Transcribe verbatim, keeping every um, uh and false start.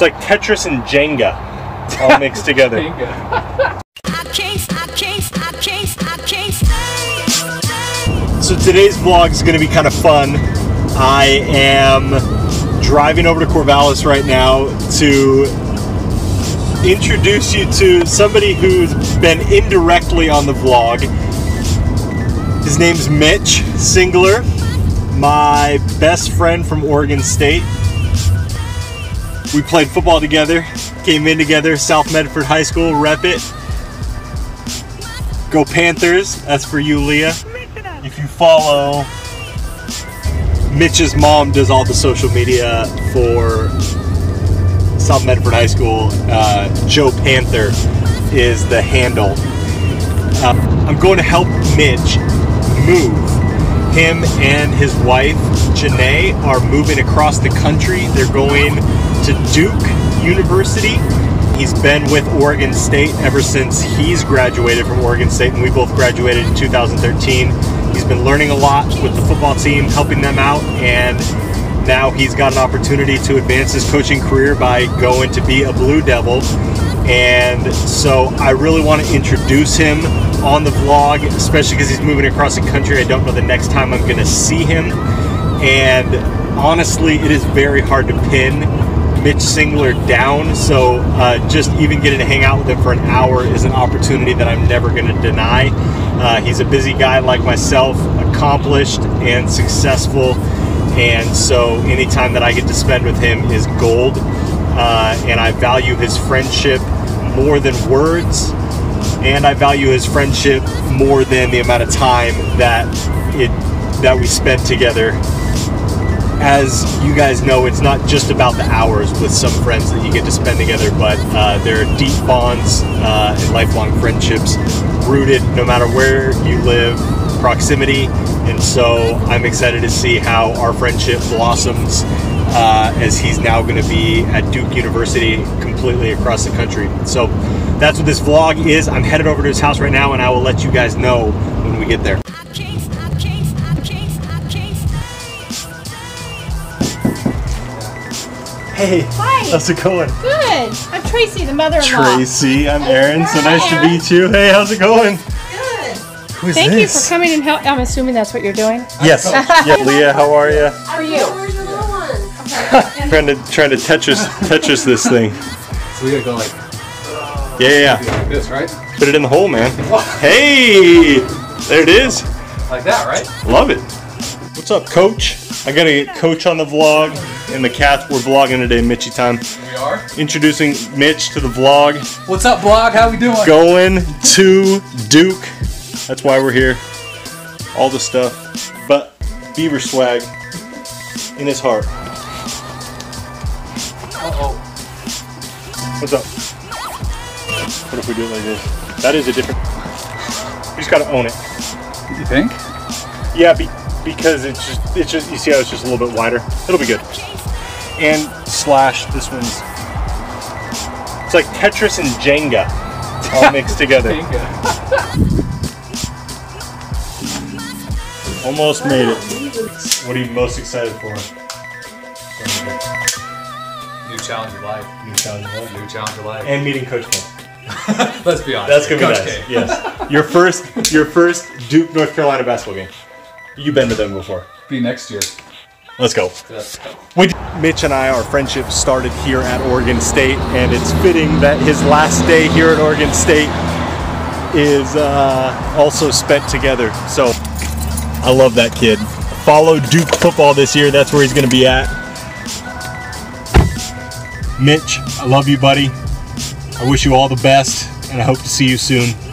It's like Tetris and Jenga all mixed together. So today's vlog is going to be kind of fun. I am driving over to Corvallis right now to introduce you to somebody who's been indirectly on the vlog. His name's Mitch Singler, my best friend from Oregon State. We played football together, came in together, South Medford High School, rep it. Go Panthers, that's for you, Leah. If you follow, Mitch's mom does all the social media for South Medford High School. Uh, Joe Panther is the handle. Uh, I'm going to help Mitch move. Him and his wife, Janae, are moving across the country. They're going to Duke University. He's been with Oregon State ever since he's graduated from Oregon State, and we both graduated in two thousand thirteen. He's been learning a lot with the football team, helping them out, and now he's got an opportunity to advance his coaching career by going to be a Blue Devil. And so I really want to introduce him on the vlog, especially because he's moving across the country. I don't know the next time I'm going to see him. And honestly, it is very hard to pin Mitch Singler down. So uh, just even getting to hang out with him for an hour is an opportunity that I'm never going to deny. Uh, he's a busy guy like myself, accomplished and successful. And so any time that I get to spend with him is gold. Uh, and I value his friendship more than words. And I value his friendship more than the amount of time that it that we spent together. As you guys know, it's not just about the hours with some friends that you get to spend together, but uh, there are deep bonds uh, and lifelong friendships rooted no matter where you live, proximity. And so I'm excited to see how our friendship blossoms uh, as he's now going to be at Duke University, completely across the country. So that's what this vlog is. I'm headed over to his house right now, and I will let you guys know when we get there. Hey, hi. How's it going? Good. I'm Tracy, the mother-in-law. Tracy, I'm Aaron. Hi, so nice Aaron. to meet you. Hey, how's it going? Good. Who's Thank this? you for coming and help. I'm assuming that's what you're doing. Yes. Yeah, Leah, how are you? How are you? Where's the little one? Okay. trying to trying to Tetris Tetris this thing. So we gotta go like. Yeah, yeah, yeah. Like this, right? Put it in the hole, man. Hey! There it is. Like that, right? Love it. What's up, Coach? I gotta get Coach on the vlog and the cats. We're vlogging today, Mitchie time. We are. Introducing Mitch to the vlog. What's up, vlog? How we doing? Going to Duke. That's why we're here. All the stuff. But Beaver swag in his heart. Uh-oh. What's up? What if we do it like this? That is a different... We just gotta own it. You think? Yeah, be, because it's just, it's just... You see how it's just a little bit wider? It'll be good. And slash, this one's... It's like Tetris and Jenga all mixed together. Almost made it. What are you most excited for? New challenge of life. New challenge of life. New challenge of life. And meeting Coach K. Let's be honest. That's gonna Coach be nice. K. Yes. Your first, your first Duke North Carolina basketball game. You've been to them before. Be next year. Let's go. Let's go. We, Mitch and I, our friendship started here at Oregon State, and it's fitting that his last day here at Oregon State is uh, also spent together. So I love that kid. Follow Duke football this year. That's where he's gonna be at. Mitch, I love you, buddy. I wish you all the best, and I hope to see you soon.